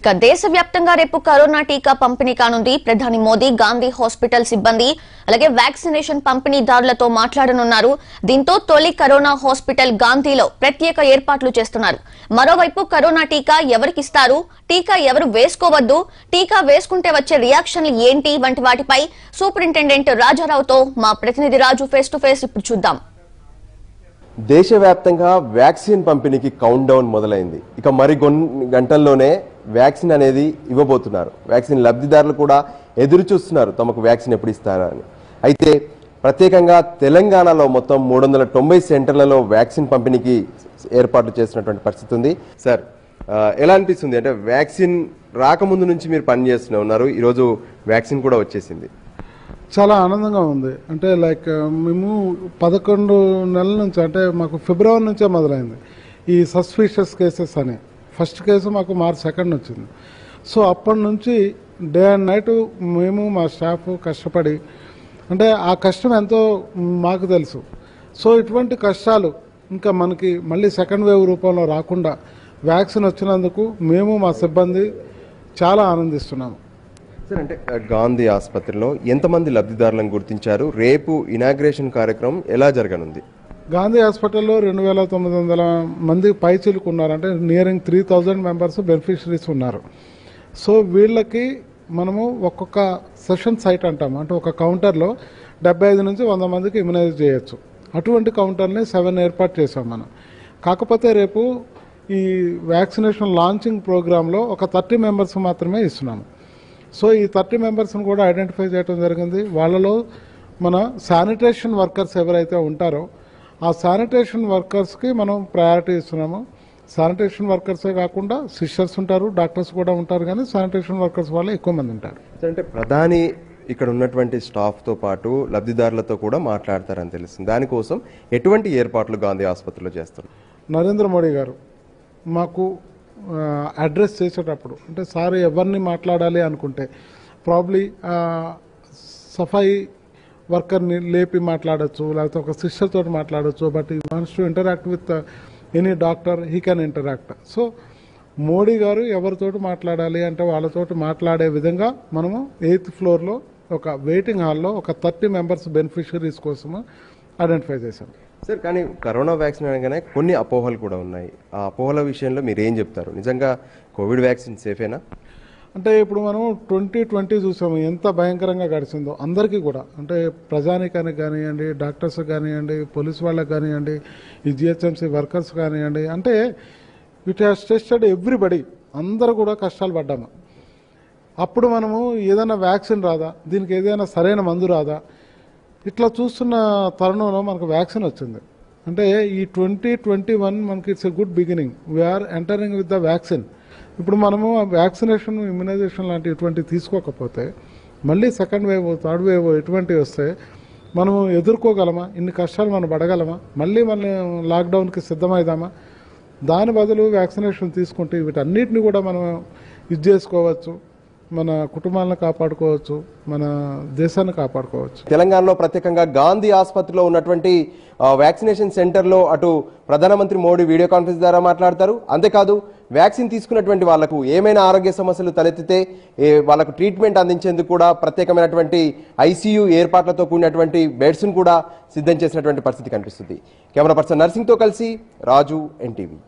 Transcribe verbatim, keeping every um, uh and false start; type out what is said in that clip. ఇక దేశవ్యాప్తంగా రేపు కరోనా టీకా పంపిణీ కానుంది. ప్రధాని మోదీ గాంధీ హాస్పిటల్ సిబ్బంది అలాగే వ్యాక్సినేషన్ పంపిణీదారులతో మాట్లాడనున్నారు. దీంతో తొలి కరోనా హాస్పిటల్ గాంధీలో ప్రత్యేక ఏర్పాట్లు చేస్తున్నారు. మరోవైపు కరోనా టీకా ఎవరికి ఇస్తారు, టీకా ఎవరు వేసుకోవద్దు, టీకా వేసుకుంటే వచ్చే రియాక్షన్లు ఏంటి వంటి వాటిపై సూపరింటెండెంట్ రాజారావుతో మా ప్రతినిధి రాజు ఫేస్ టు ఫేస్. ఇప్పుడు చూద్దాం. దేశవ్యాప్తంగా వ్యాక్సిన్ పంపిణీకి కౌంట్ డౌన్ మొదలైంది. ఇక మరి కొన్ని గంటల్లోనే వ్యాక్సిన్ అనేది ఇవ్వబోతున్నారు. వ్యాక్సిన్ లబ్ధిదారులు కూడా ఎదురు చూస్తున్నారు తమకు వ్యాక్సిన్ ఎప్పుడు ఇస్తారా అని. అయితే ప్రత్యేకంగా తెలంగాణలో మొత్తం మూడు వందల తొంభై సెంటర్లలో వ్యాక్సిన్ పంపిణీకి ఏర్పాట్లు చేసినటువంటి పరిస్థితి ఉంది. సార్, ఎలా అనిపిస్తుంది? అంటే వ్యాక్సిన్ రాకముందు నుంచి మీరు పనిచేస్తూనే ఉన్నారు, ఈరోజు వ్యాక్సిన్ కూడా వచ్చేసింది. చాలా ఆనందంగా ఉంది. అంటే లైక్ మేము పదకొండు నెలల నుంచి, అంటే మాకు ఫిబ్రవరి నుంచే మొదలైంది ఈ సస్పిషియస్ కేసెస్ అని. ఫస్ట్ కేసు మాకు మార్చ్ సెకండ్ వచ్చింది. సో అప్పటి నుంచి డే అండ్ నైట్ మేము మా స్టాఫ్ కష్టపడి, అంటే ఆ కష్టం ఎంతో మాకు తెలుసు. సో ఇటువంటి కష్టాలు ఇంకా మనకి మళ్ళీ సెకండ్ వేవ్ రూపంలో రాకుండా వ్యాక్సిన్ వచ్చినందుకు మేము మా సిబ్బంది చాలా ఆనందిస్తున్నాము. అంటే గాంధీ ఆసుపత్రిలో ఎంతమంది లబ్ధిదారులను గుర్తించారు? రేపు ఇనాగ్రేషన్ కార్యక్రమం ఎలా జరగనుంది? గాంధీ హాస్పిటల్లో రెండు వేల తొమ్మిది వందల మంది పైచీలకు ఉన్నారు. అంటే nearing three thousand members beneficiaries ఉన్నారు. సో వీళ్ళకి మనము ఒక్కొక్క సెషన్ సైట్ అంటాము. అంటే ఒక కౌంటర్లో డెబ్బై ఐదు నుంచి వంద మందికి ఇమ్యునైజ్ చేయొచ్చు. అటువంటి కౌంటర్ని సెవెన్ ఏర్పాటు చేసాం మనం. కాకపోతే రేపు ఈ వ్యాక్సినేషన్ లాంచింగ్ ప్రోగ్రాంలో ఒక థర్టీ మెంబర్స్ మాత్రమే ఇస్తున్నాము. సో ఈ థర్టీ మెంబర్స్ని కూడా ఐడెంటిఫై చేయడం జరిగింది. వాళ్ళలో మన శానిటేషన్ వర్కర్స్ ఎవరైతే ఉంటారో ఆ శానిటేషన్ వర్కర్స్కి మనం ప్రయారిటీ ఇస్తున్నాము. శానిటేషన్ వర్కర్సే కాకుండా సిస్టర్స్ ఉంటారు, డాక్టర్స్ కూడా ఉంటారు, కానీ శానిటేషన్ వర్కర్స్ వాళ్ళు ఎక్కువ మంది ఉంటారు. అంటే ప్రధాని ఇక్కడ ఉన్నటువంటి స్టాఫ్తో పాటు లబ్ధిదారులతో కూడా మాట్లాడతారని తెలుస్తుంది. దానికోసం ఎటువంటి ఏర్పాట్లు గాంధీ ఆసుపత్రిలో చేస్తున్నారు? నరేంద్ర మోడీ గారు మాకు అడ్రస్ చేసేటప్పుడు, అంటే సార్ ఎవరిని మాట్లాడాలి అనుకుంటే ప్రాబ్లీ సఫాయి వర్కర్ని లేపి మాట్లాడచ్చు, లేకపోతే ఒక సిస్టర్ తోటి మాట్లాడచ్చు. బట్ ఈ wants to interact with any doctor, he can interact. So Modi గారు ఎవరితోటి మాట్లాడాలి అంటే వాళ్ళతోటి మాట్లాడే విధంగా మనము ఎయిత్ ఫ్లోర్లో ఒక వెయిటింగ్ హాల్లో ఒక థర్టీ మెంబర్స్ బెనిఫిషరీస్ కోసము ఐడెంటిఫై చేశాం. సార్, కానీ కరోనా వ్యాక్సిన్ అనగానే కొన్ని అపోహలు కూడా ఉన్నాయి. ఆ అపోహల విషయంలో మీరు ఏం చెప్తారు? నిజంగా కోవిడ్ వ్యాక్సిన్ సేఫేనా? అంటే ఇప్పుడు మనం ట్వంటీ ట్వంటీ చూసాము ఎంత భయంకరంగా గడిచిందో అందరికీ కూడా. అంటే ప్రజానికానికి కానివ్వండి, డాక్టర్స్ కానివ్వండి, పోలీస్ వాళ్ళకి కానివ్వండి, ఈ జిహెచ్ఎంసీ వర్కర్స్ కానివ్వండి, అంటే ఇట్ హ్యాస్ టెస్టెడ్ ఎవ్రీబడి. అందరూ కూడా కష్టాలు పడ్డాము. అప్పుడు మనము ఏదైనా వ్యాక్సిన్ రాదా, దీనికి ఏదైనా సరైన మందు రాదా, ఇట్లా చూస్తున్న తరుణంలో మనకు వ్యాక్సిన్ వచ్చింది. అంటే ఈ ట్వంటీ ట్వంటీ వన్ మనకి it's a good beginning. We are entering with the vaccine. ఇప్పుడు మనము వ్యాక్సినేషన్, ఇమ్యునైజేషన్ లాంటి ఇటువంటివి తీసుకోకపోతే మళ్ళీ సెకండ్ వేవ్, థర్డ్ వేవ్ ఇటువంటివి వస్తే మనం ఎదుర్కోగలమా? ఇన్ని కష్టాలు మనం పడగలమా? మళ్ళీ మనం లాక్డౌన్కి సిద్ధమైదామా? దాని బదులు వ్యాక్సినేషన్ తీసుకుంటే వీటన్నిటిని కూడా మనం ఇది చేసుకోవచ్చు, మన కుటుంబాలను కాపాడుకోవచ్చు, మన దేశాన్ని కాపాడుకోవచ్చు. తెలంగాణలో ప్రత్యేకంగా గాంధీ ఆసుపత్రిలో ఉన్నటువంటి వ్యాక్సినేషన్ సెంటర్లో అటు ప్రధానమంత్రి మోడీ వీడియో కాన్ఫరెన్స్ ద్వారా మాట్లాడతారు. అంతేకాదు వ్యాక్సిన్ తీసుకున్నటువంటి వాళ్లకు ఏమైనా ఆరోగ్య సమస్యలు తలెత్తితే వాళ్లకు ట్రీట్మెంట్ అందించేందుకు కూడా ప్రత్యేకమైనటువంటి ఐసీయూ ఏర్పాట్లతో కూడినటువంటి బెడ్స్ను కూడా సిద్ధం చేసినటువంటి పరిస్థితి కనిపిస్తుంది. కెమెరా పర్సన్ నర్సింగ్తో కలిసి రాజు, ఎన్టీవీ.